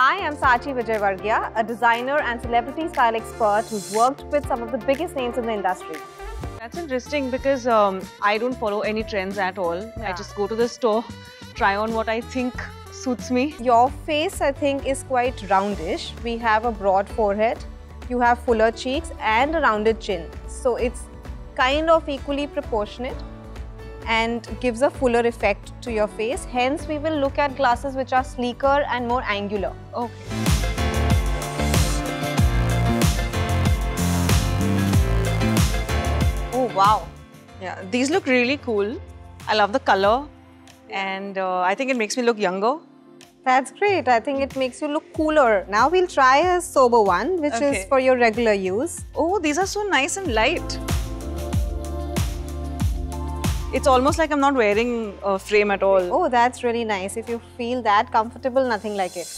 Hi, I'm Saachi Vijayavargia, a designer and celebrity style expert who's worked with some of the biggest names in the industry. That's interesting because I don't follow any trends at all. Yeah. I just go to the store, try on what I think suits me. Your face, I think, is quite roundish. We have a broad forehead, you have fuller cheeks and a rounded chin. So it's kind of equally proportionate and gives a fuller effect to your face. Hence, we will look at glasses which are sleeker and more angular. Okay. Oh, wow. Yeah, these look really cool. I love the color and I think it makes me look younger. That's great. I think it makes you look cooler. Now we'll try a sober one, which is for your regular use. Oh, these are so nice and light. It's almost like I'm not wearing a frame at all. Oh, that's really nice. If you feel that comfortable, nothing like it.